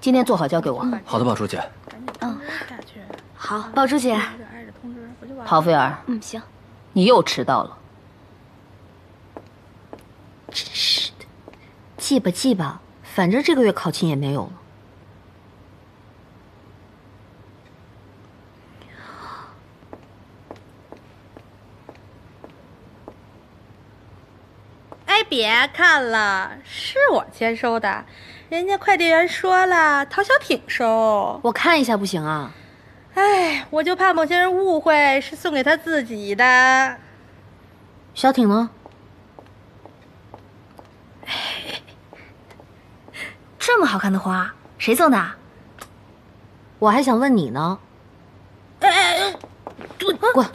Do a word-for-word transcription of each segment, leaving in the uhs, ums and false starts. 今天做好交给我。嗯、好的，宝珠姐。嗯，好，宝珠姐。陶菲儿，嗯，行，你又迟到了。真是的，记吧记吧，反正这个月考勤也没有了。 别看了，是我签收的，人家快递员说了，陶小挺收。我看一下不行啊？哎，我就怕某些人误会是送给他自己的。小挺呢？这么好看的花，谁送的？我还想问你呢。哎哎哎！滚！滚！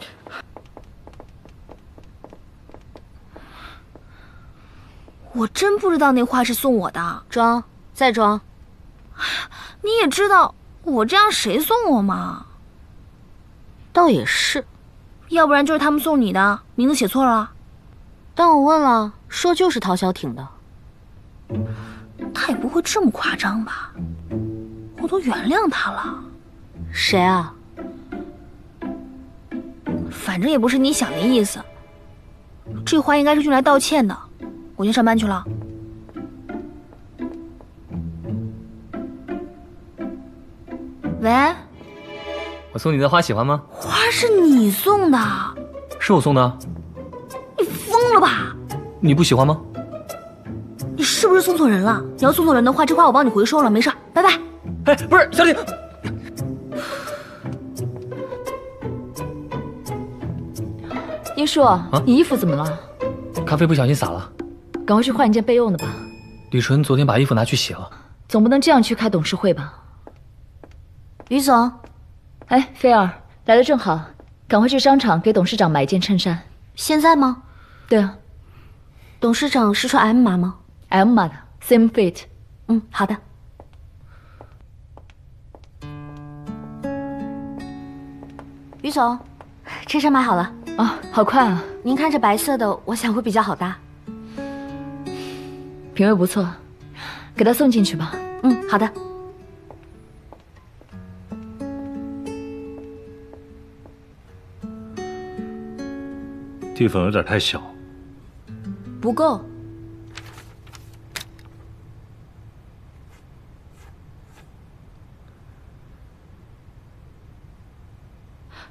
我真不知道那花是送我的，装再装，你也知道我这样谁送我嘛？倒也是，要不然就是他们送你的，名字写错了。但我问了，说就是陶小挺的。他也不会这么夸张吧？我都原谅他了。谁啊？反正也不是你想的意思。这花应该是用来道歉的。 我先上班去了。喂，我送你的花喜欢吗？花是你送的？是我送的。你疯了吧？你不喜欢吗？你是不是送错人了？你要送错人的话，这花我帮你回收了，没事，拜拜。哎，不是，小李。 英叔，啊、你衣服怎么了？咖啡不小心洒了。 赶快去换一件备用的吧。李纯昨天把衣服拿去洗了，总不能这样去开董事会吧？于总，哎，菲儿来的正好，赶快去商场给董事长买一件衬衫。现在吗？对啊。董事长是穿 M 码吗 ？M 码的 ，same fit。嗯，好的。于总，衬衫买好了啊，好快啊！您看这白色的，我想会比较好搭。 品味不错，给他送进去吧。嗯，好的。地方有点太小，不够。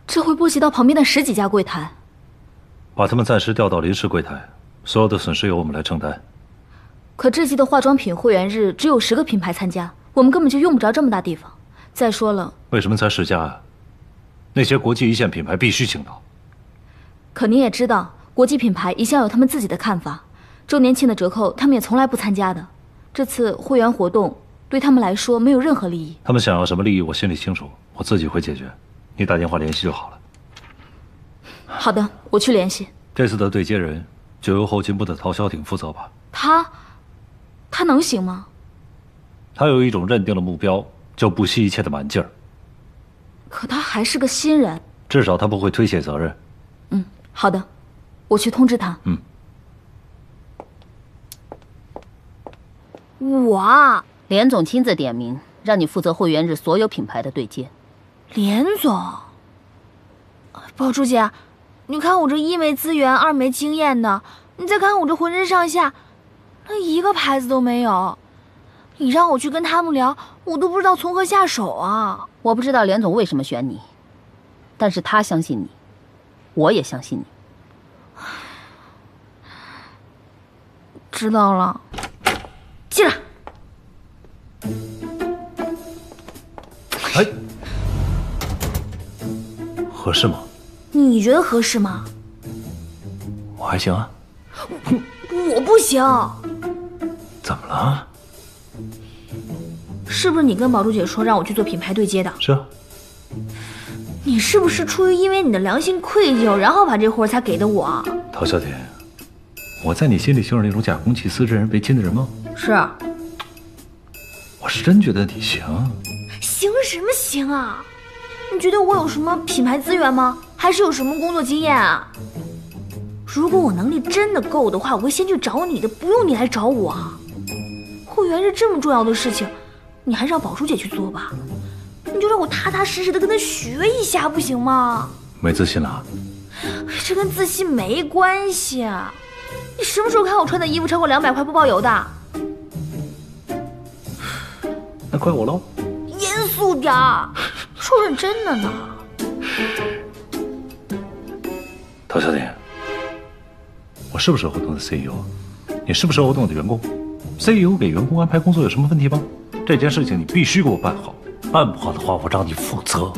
这会波及到旁边的十几家柜台，把他们暂时调到临时柜台，所有的损失由我们来承担。 可这季的化妆品会员日只有十个品牌参加，我们根本就用不着这么大地方。再说了，为什么才十家啊？那些国际一线品牌必须请到。可您也知道，国际品牌一向有他们自己的看法，周年庆的折扣他们也从来不参加的。这次会员活动对他们来说没有任何利益。他们想要什么利益，我心里清楚，我自己会解决。你打电话联系就好了。好的，我去联系。这次的对接人就由后勤部的陶潇挺负责吧。他。 他能行吗？他有一种认定了目标就不惜一切的蛮劲儿。可他还是个新人，至少他不会推卸责任。嗯，好的，我去通知他。嗯。我连总亲自点名，让你负责会员日所有品牌的对接。连总，宝珠姐，你看我这一没资源，二没经验的，你再看我这浑身上下。 那一个牌子都没有，你让我去跟他们聊，我都不知道从何下手啊！我不知道连总为什么选你，但是他相信你，我也相信你。知道了，进来。哎，合适吗？你觉得合适吗？我还行啊。我不行。 怎么了？是不是你跟宝珠姐说让我去做品牌对接的？是啊。你是不是出于因为你的良心愧疚，然后把这活才给的我？陶小姐，我在你心里就是那种假公济私、任人唯亲的人吗？是啊。我是真觉得你行。行什么行啊？你觉得我有什么品牌资源吗？还是有什么工作经验啊？ 如果我能力真的够的话，我会先去找你的，不用你来找我啊。会员日这么重要的事情，你还是让宝书姐去做吧，你就让我踏踏实实的跟她学一下，不行吗？没自信了？这跟自信没关系。你什么时候看我穿的衣服超过两百块不包邮的？那怪我喽？严肃点儿，说认真的呢。陶小姐，我是不是活动的 C E O？ 你是不是活动的员工 ？C E O 给员工安排工作有什么问题吗？ 这件事情你必须给我办好，办不好的话，我让你负责。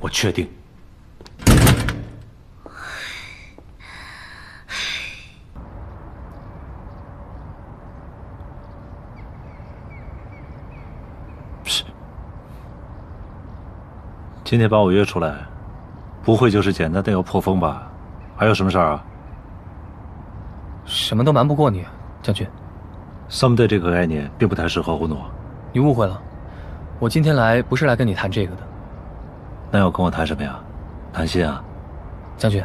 我确定。今天把我约出来，不会就是简单的要破风吧？还有什么事儿啊？ 什么都瞒不过你，将军。someday 这个概念并不太适合胡诺。你误会了，我今天来不是来跟你谈这个的。那要跟我谈什么呀？谈心啊？将军，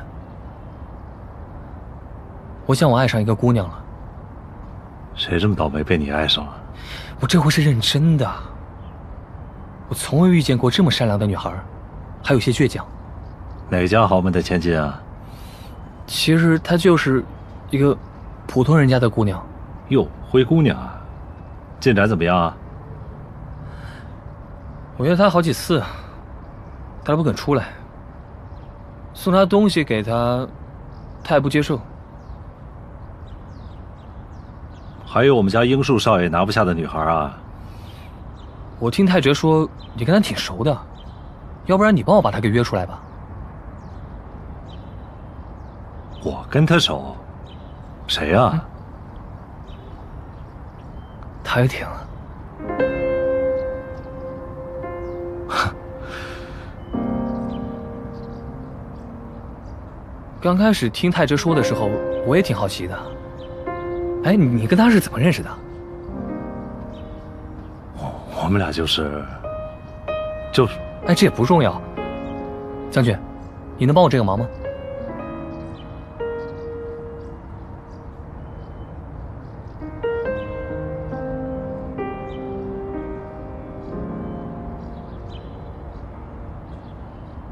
我想我爱上一个姑娘了。谁这么倒霉被你爱上了？我这回是认真的。我从未遇见过这么善良的女孩，还有些倔强。哪家豪门的千金啊？其实她就是一个 普通人家的姑娘，哟，灰姑娘啊，进展怎么样啊？我约她好几次，她不肯出来。送她东西给她，她也不接受。还有我们家樱树少爷拿不下的女孩啊。我听太哲说你跟她挺熟的，要不然你帮我把她给约出来吧。我跟她熟？ 谁呀、啊？陶雨婷。刚开始听泰哲说的时候，我也挺好奇的。哎，你跟他是怎么认识的？我我们俩就是，就是……哎，这也不重要。将军，你能帮我这个忙吗？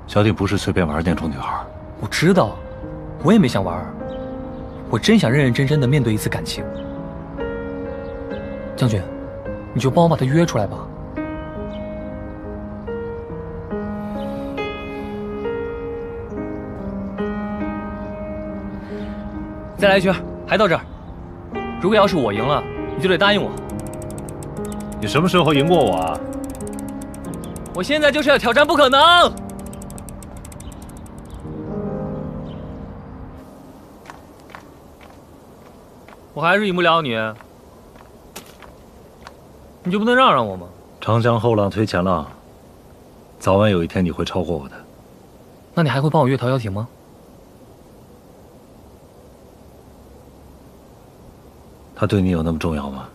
小鼎不是随便玩那种女孩，我知道，我也没想玩，我真想认认真真的面对一次感情。将军，你就帮我把她约出来吧。再来一圈，还到这儿。如果要是我赢了，你就得答应我。你什么时候赢过我啊？我现在就是要挑战不可能。 我还是赢不了你，你就不能让让我吗？长江后浪推前浪，早晚有一天你会超过我的。那你还会帮我约陶瑶婷吗？她对你有那么重要吗？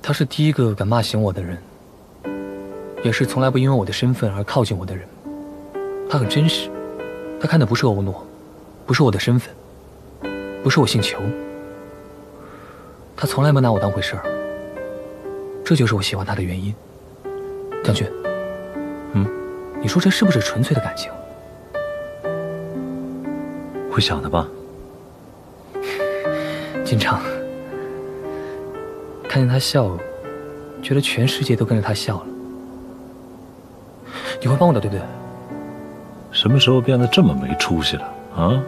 她是第一个敢骂醒我的人，也是从来不因为我的身份而靠近我的人。她很真实，她看的不是欧诺，不是我的身份。 不是我姓裘，他从来没拿我当回事儿，这就是我喜欢他的原因。将军，嗯，你说这是不是纯粹的感情？会想的吧？经常看见他笑，觉得全世界都跟着他笑了。你会帮我的，对不对？什么时候变得这么没出息了啊？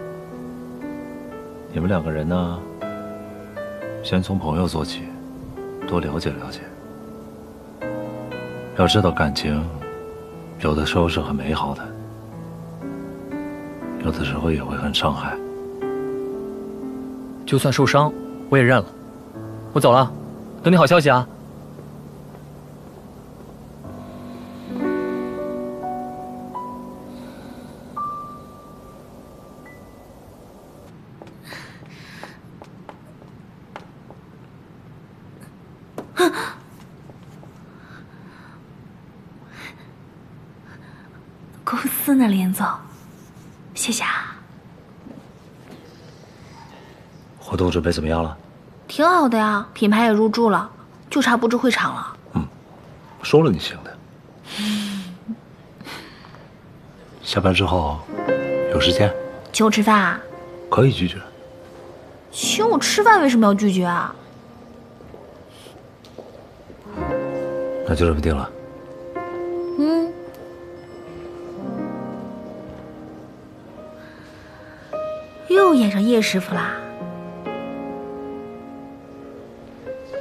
你们两个人呢，先从朋友做起，多了解了解。要知道，感情有的时候是很美好的，有的时候也会很伤害。就算受伤，我也认了。我走了，等你好消息啊。公司呢，林总，谢谢啊。活动准备怎么样了？挺好的呀，品牌也入驻了，就差布置会场了。嗯，收了你行的。嗯、下班之后有时间？请我吃饭啊？可以拒绝。请我吃饭为什么要拒绝啊？那就这么定了。嗯。 又演上叶师傅啦！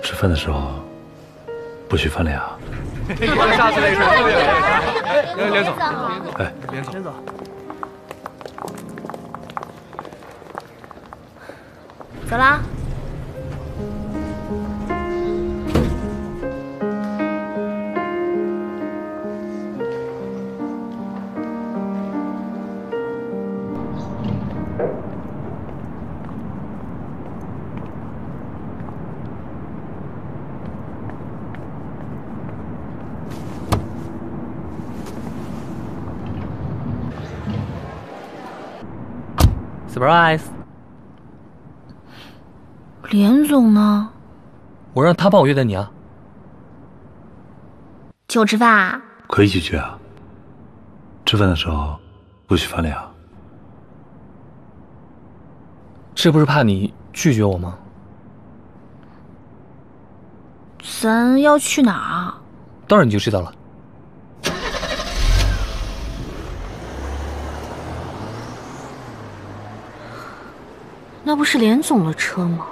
吃饭的时候不许翻脸啊！下次那事儿，连连总，哎，连总，连总，走啦！surprise， 连总呢？我让他帮我约的你啊。请我吃饭啊？可以一起去啊。吃饭的时候不许翻脸啊。这不是怕你拒绝我吗？咱要去哪儿啊？到时候你就知道了。 那不是连总的车吗？